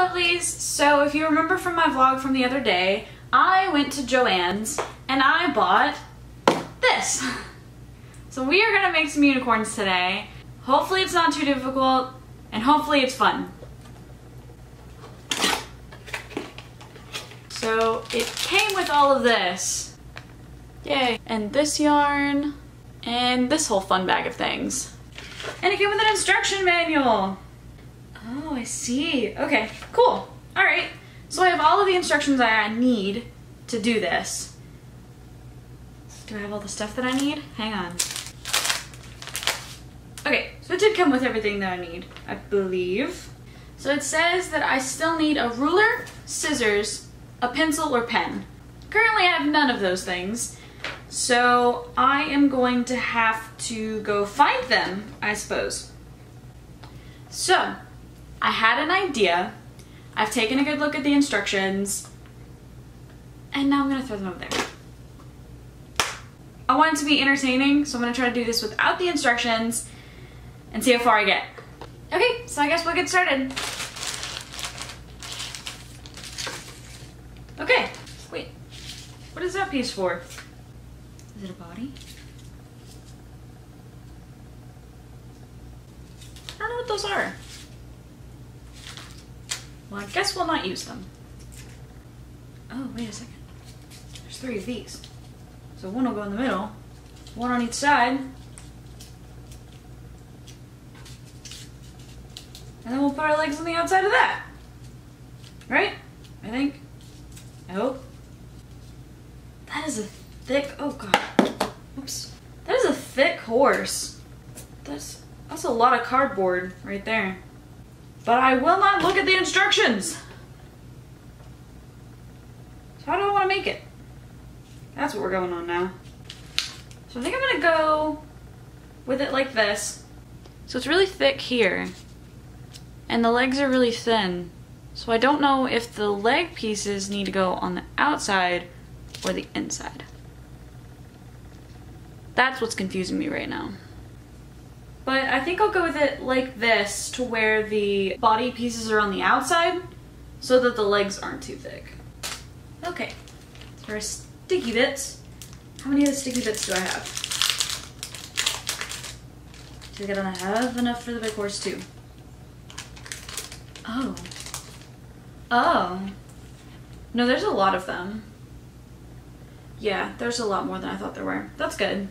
lovelies! So if you remember from my vlog from the other day, I went to Joann's and I bought this. So we are gonna make some unicorns today. Hopefully it's not too difficult and hopefully it's fun. So it came with all of this. Yay. And this yarn and this whole fun bag of things. And it came with an instruction manual. Oh, I see. Okay, cool. All right. So I have all of the instructions that I need to do this. Do I have all the stuff that I need? Hang on. Okay, so it did come with everything that I need, I believe. So it says that I still need a ruler, scissors, a pencil, or pen. Currently, I have none of those things. So I am going to have to go find them, I suppose. So I had an idea. I've taken a good look at the instructions. And now I'm gonna throw them over there. I want it to be entertaining, so I'm gonna try to do this without the instructions and see how far I get. Okay, so I guess we'll get started. Okay, wait, what is that piece for? Is it a body? I don't know what those are. Well, I guess we'll not use them. Oh, wait a second. There's three of these. So one will go in the middle, one on each side, and then we'll put our legs on the outside of that. Right? I think. I hope. That is a thick, oh god. Oops. That is a thick horse. That's a lot of cardboard right there. But I will not look at the instructions. So how do I want to make it? That's what we're going on now. So I think I'm gonna go with it like this. So it's really thick here, and the legs are really thin. So I don't know if the leg pieces need to go on the outside or the inside. That's what's confusing me right now. But I think I'll go with it like this to where the body pieces are on the outside so that the legs aren't too thick. Okay, for our sticky bits, how many of the sticky bits do I have? Do I have enough for the big horse too? Oh. Oh. No, there's a lot of them. Yeah, there's a lot more than I thought there were. That's good.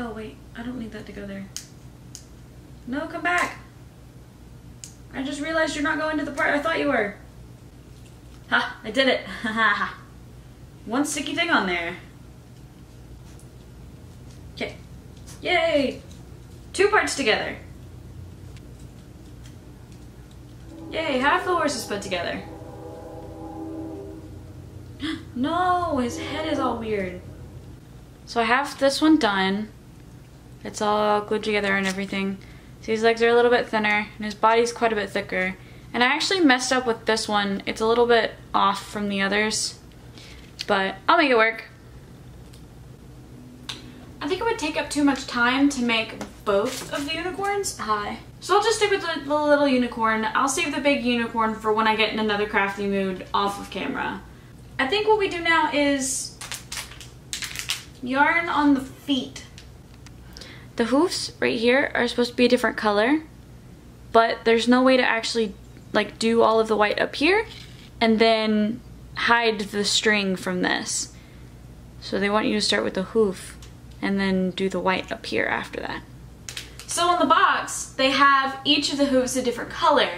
Oh wait, I don't need that to go there. No, come back. I just realized you're not going to the part I thought you were. Ha, I did it. Ha ha ha. One sticky thing on there. Okay. Yay! Two parts together. Yay, half the horse is put together. No, his head is all weird. So I have this one done. It's all glued together and everything. So his legs are a little bit thinner and his body's quite a bit thicker. And I actually messed up with this one. It's a little bit off from the others, but I'll make it work. I think it would take up too much time to make both of the unicorns. Hi. So I'll just stick with the little unicorn. I'll save the big unicorn for when I get in another crafty mood off of camera. I think what we do now is yarn on the feet. The hoofs right here are supposed to be a different color, but there's no way to actually like do all of the white up here and then hide the string from this. So they want you to start with the hoof and then do the white up here after that. So on the box, they have each of the hoofs a different color,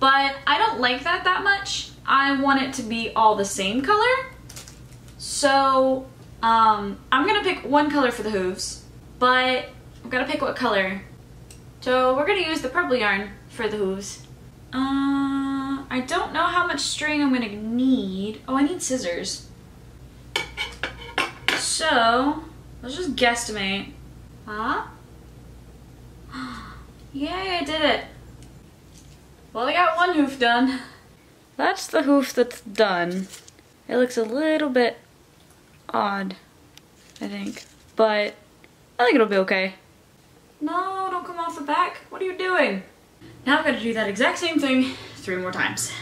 but I don't like that much. I want it to be all the same color. So I'm gonna pick one color for the hooves, but I've got to pick what color. So we're going to use the purple yarn for the hooves. I don't know how much string I'm going to need. Oh, I need scissors. So let's just guesstimate. Huh? Yay, I did it. Well, I got one hoof done. That's the hoof that's done. It looks a little bit odd, I think, but I think it'll be okay. No, don't come off the back. What are you doing? Now I'm going to do that exact same thing 3 more times.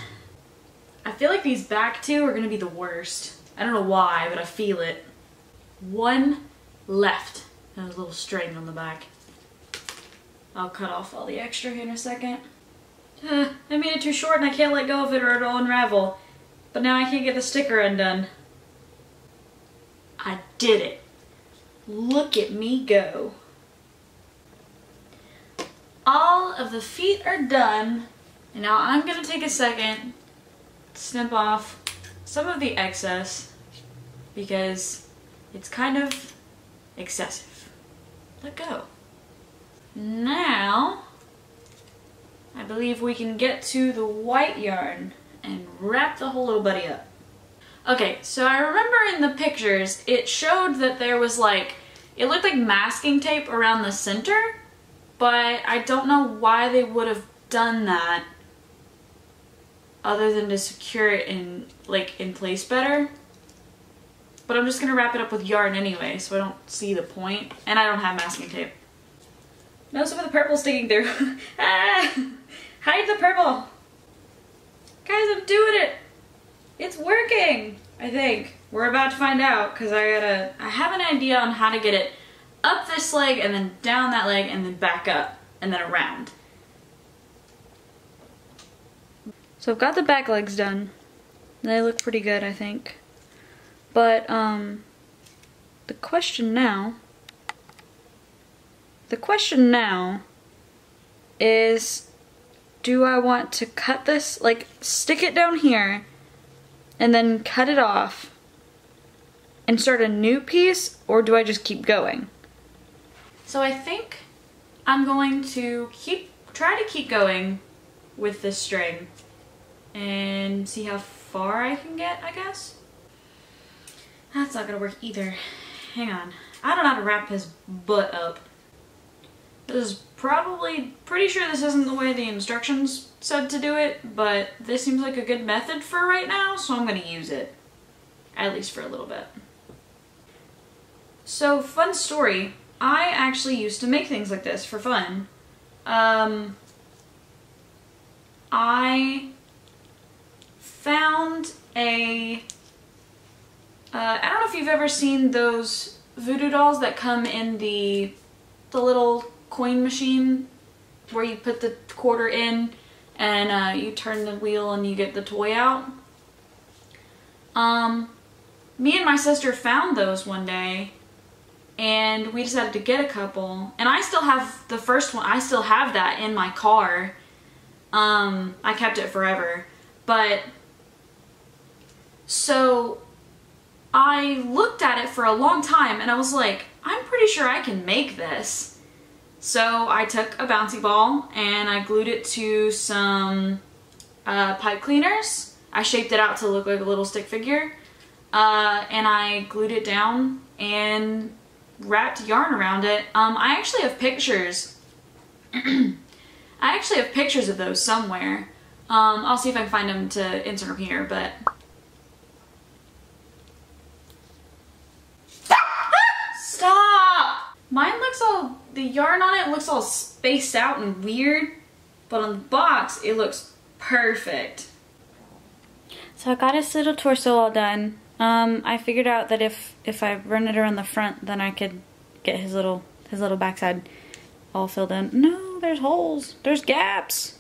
I feel like these back 2 are going to be the worst. I don't know why, but I feel it. 1 left. And a little string on the back. I'll cut off all the extra here in a second. I made it too short and I can't let go of it or it'll unravel. But now I can't get the sticker undone. I did it. Look at me go. All of the feet are done. And now I'm going to take a second to snip off some of the excess because it's kind of excessive. Let go. Now, I believe we can get to the white yarn and wrap the whole little buddy up. Okay, so I remember in the pictures, it showed that there was like, it looked like masking tape around the center, but I don't know why they would have done that other than to secure it in, like, in place better. But I'm just gonna wrap it up with yarn anyway, so I don't see the point. And I don't have masking tape. No, some of the purple's sticking through. Ah! Hide the purple! Guys, I'm doing it! It's working, I think. We're about to find out, because I have an idea on how to get it up this leg, and then down that leg, and then back up, and then around. So I've got the back legs done. They look pretty good, I think. But, the question now is, do I want to cut this, like, stick it down here, and then cut it off, and start a new piece, or do I just keep going? So I think I'm going to try to keep going with this string, and see how far I can get, I guess? That's not gonna work either. Hang on. I don't know how to wrap his butt up. This is pretty sure this isn't the way the instructions said to do it, but this seems like a good method for right now, so I'm gonna use it. At least for a little bit. So, fun story. I actually used to make things like this for fun. I found a... I don't know if you've ever seen those voodoo dolls that come in the little coin machine where you put the quarter in and you turn the wheel and you get the toy out. Me and my sister found those one day and we decided to get a couple, and I still have the first one. I still have that in my car. I kept it forever. But so I looked at it for a long time and I was like, I'm pretty sure I can make this. So I took a bouncy ball and I glued it to some pipe cleaners. I shaped it out to look like a little stick figure. And I glued it down and wrapped yarn around it. I actually have pictures. I actually have pictures of those somewhere. I'll see if I can find them to insert them here, but... Stop! Mine looks all, the yarn on it looks all spaced out and weird, but on the box it looks perfect. So I got his little torso all done. I figured out that if I run it around the front, then I could get his little backside all filled in. No, there's holes. There's gaps.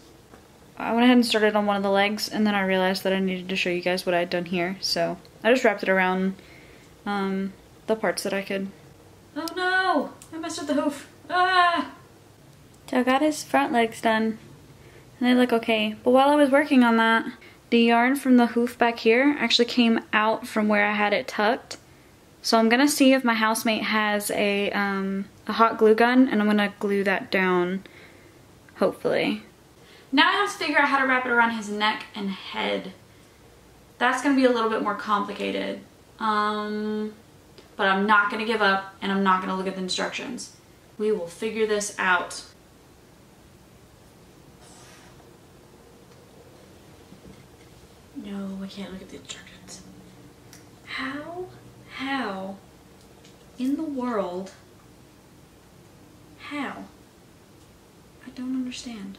I went ahead and started on one of the legs, and then I realized that I needed to show you guys what I had done here, so I just wrapped it around the parts that I could. Oh no! I messed up the hoof. Ah! So I got his front legs done, and they look okay. But while I was working on that, the yarn from the hoof back here actually came out from where I had it tucked. So I'm gonna see if my housemate has a hot glue gun, and I'm gonna glue that down, hopefully. Now I have to figure out how to wrap it around his neck and head. That's gonna be a little bit more complicated. But I'm not going to give up, and I'm not going to look at the instructions. We will figure this out. No, I can't look at the instructions. How in the world, how? I don't understand.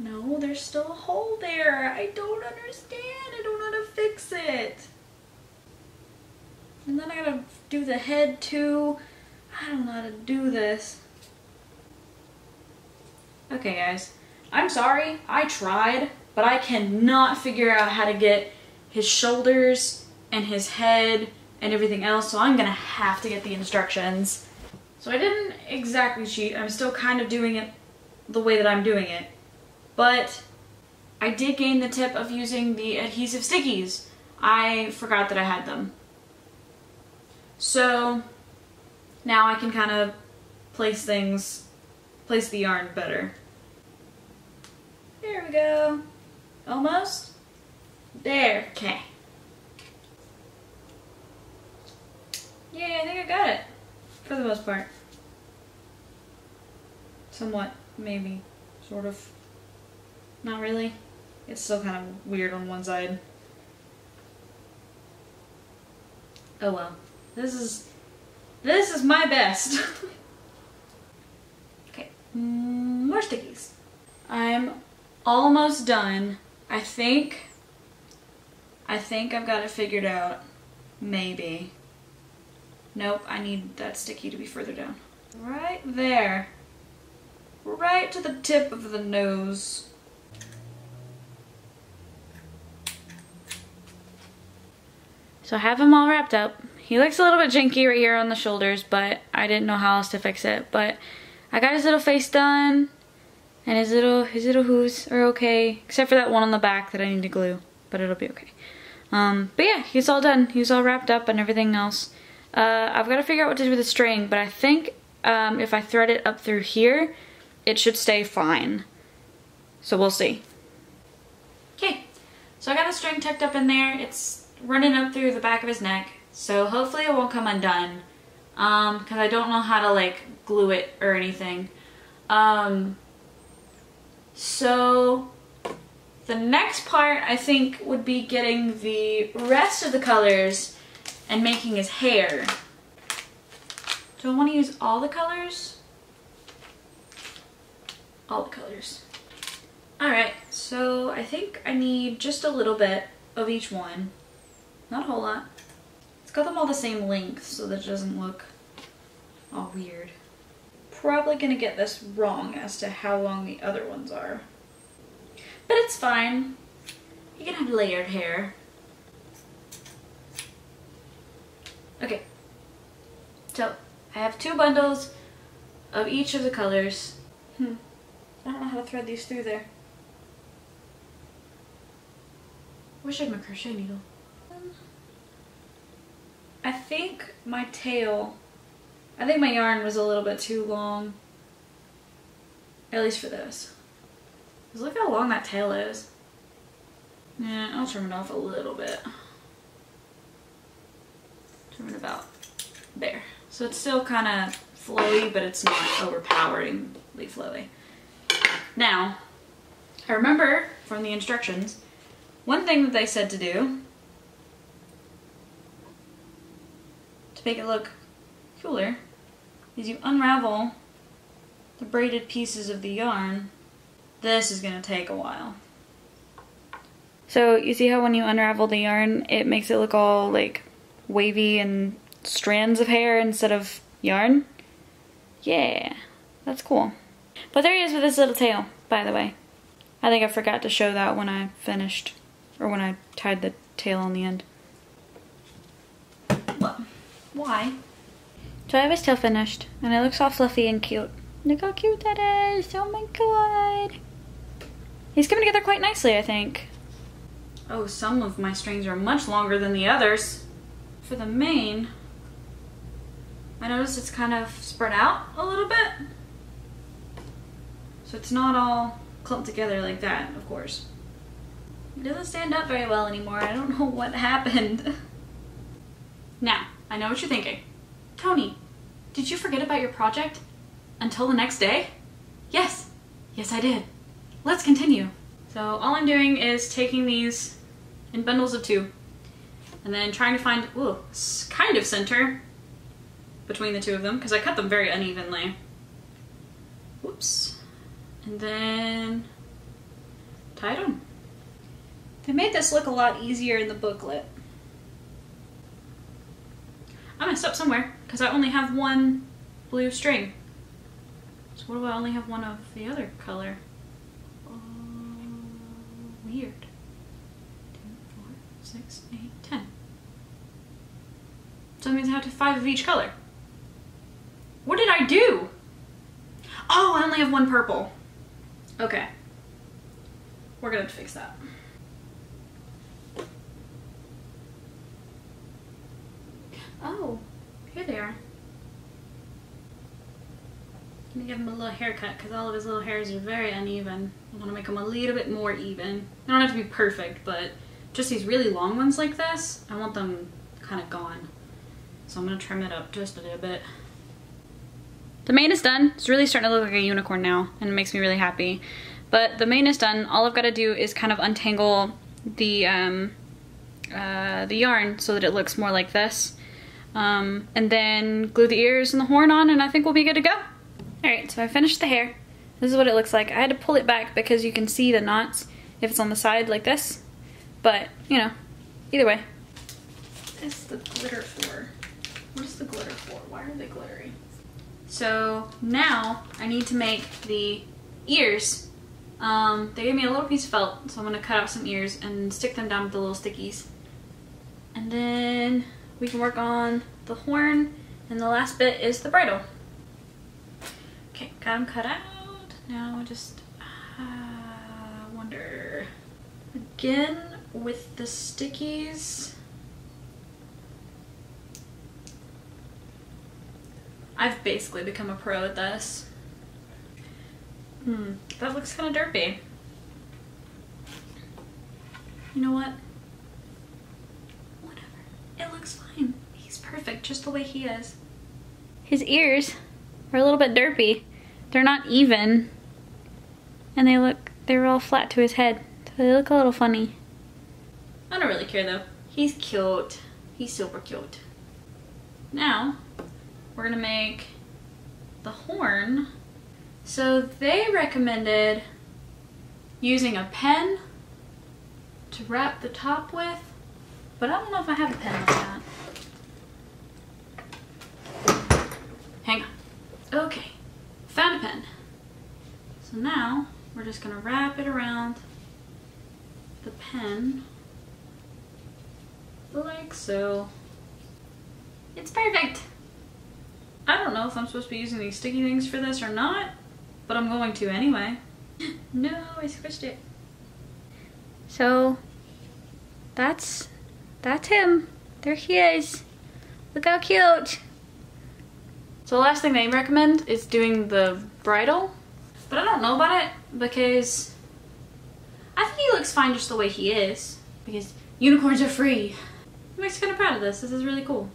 No, there's still a hole there. I don't understand. I don't know how to fix it. And then I gotta do the head too. I don't know how to do this. Okay guys, I'm sorry, I tried, but I cannot figure out how to get his shoulders and his head and everything else, so I'm gonna have to get the instructions. So I didn't exactly cheat, I'm still kind of doing it the way that I'm doing it, but I did gain the tip of using the adhesive stickies. I forgot that I had them. So now I can kind of place the yarn better. There we go. Almost. There. Okay. Yay, I think I got it. For the most part. Somewhat, maybe, sort of. Not really. It's still kind of weird on one side. Oh well. This is my best. Okay, more stickies. I'm almost done. I think I've got it figured out. Maybe. Nope, I need that sticky to be further down. Right there. Right to the tip of the nose. So I have him all wrapped up. He looks a little bit janky right here on the shoulders, but I didn't know how else to fix it. But I got his little face done, and his little hooves are okay, except for that one on the back that I need to glue, but it'll be okay. But yeah, he's all done. He's all wrapped up and everything else. I've got to figure out what to do with the string, but I think if I thread it up through here, it should stay fine. So we'll see. Okay, so I got the string tucked up in there. It's running up through the back of his neck, so hopefully it won't come undone. Because I don't know how to like glue it or anything. So the next part I think would be getting the rest of the colors and making his hair. Do I want to use all the colors? All the colors. Alright, so I think I need just a little bit of each one. Not a whole lot. It's got them all the same length so that it doesn't look all weird. Probably gonna get this wrong as to how long the other ones are. But it's fine. You can have layered hair. Okay, so I have two bundles of each of the colors. I don't know how to thread these through there. Wish I had my crochet needle. I think my yarn was a little bit too long. At least for those. Because look how long that tail is. Yeah, I'll trim it off a little bit. About there. So it's still kind of flowy, but it's not overpoweringly flowy. Now, I remember from the instructions, one thing that they said to do to make it look cooler is you unravel the braided pieces of the yarn. This is going to take a while. So you see how when you unravel the yarn, it makes it look all like wavy and strands of hair instead of yarn. Yeah, that's cool. But there he is with his little tail, by the way. I think I forgot to show that when I finished, or when I tied the tail on the end. Well, why? So I have his tail finished, and it looks all fluffy and cute. Look how cute that is! Oh my god! He's coming together quite nicely, I think. Oh, some of my strings are much longer than the others. For the mane, I noticed it's kind of spread out a little bit. So it's not all clumped together like that, of course. It doesn't stand up very well anymore. I don't know what happened. Now, I know what you're thinking. Toni, did you forget about your project until the next day? Yes. Yes, I did. Let's continue. So all I'm doing is taking these in bundles of two. And then trying to find, ooh, kind of center between the two of them, because I cut them very unevenly. Whoops. And then tied them. They made this look a lot easier in the booklet. I messed up somewhere because I only have one blue string. So what do I only have one of the other color? Weird. 2, 4, 6, 8, 10. So that means I have to have 5 of each color. What did I do? Oh, I only have one purple. Okay. We're gonna have to fix that. Oh, here they are. I'm gonna give him a little haircut because all of his little hairs are very uneven. I want to make them a little bit more even. They don't have to be perfect, but just these really long ones like this, I want them kind of gone. So I'm gonna trim it up just a little bit. The mane is done. It's really starting to look like a unicorn now, and it makes me really happy. But the mane is done. All I've got to do is kind of untangle the yarn so that it looks more like this. And then glue the ears and the horn on, and I think we'll be good to go. Alright, so I finished the hair. This is what it looks like. I had to pull it back because you can see the knots if it's on the side like this. But, you know, either way. What is the glitter for? What is the glitter for? Why are they glittery? So now I need to make the ears. They gave me a little piece of felt, so I'm gonna cut out some ears and stick them down with the little stickies. And then we can work on the horn, and the last bit is the bridle. Okay, got them cut out. Now I just wonder, again with the stickies. I've basically become a pro at this. That looks kind of derpy. You know what? Whatever. It looks fine. He's perfect just the way he is. His ears are a little bit derpy. They're not even. And they're all flat to his head. So they look a little funny. I don't really care though. He's cute. He's super cute. Now, we're gonna make the horn. So they recommended using a pen to wrap the top with, but I don't know if I have a pen like that. Hang on. Okay, found a pen. So now we're just gonna wrap it around the pen like so. It's perfect. I don't know if I'm supposed to be using these sticky things for this or not, but I'm going to anyway. No, I squished it. So, that's him. There he is. Look how cute. So the last thing they recommend is doing the bridle, but I don't know about it because I think he looks fine just the way he is because unicorns are free. I'm actually kind of proud of this. This is really cool.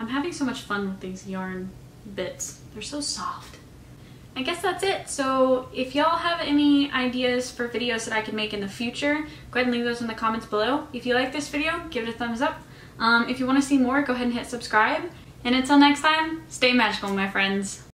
I'm having so much fun with these yarn bits. They're so soft. I guess that's it. So if y'all have any ideas for videos that I can make in the future, go ahead and leave those in the comments below. If you like this video, give it a thumbs up. If you want to see more, go ahead and hit subscribe. And until next time, stay magical, my friends.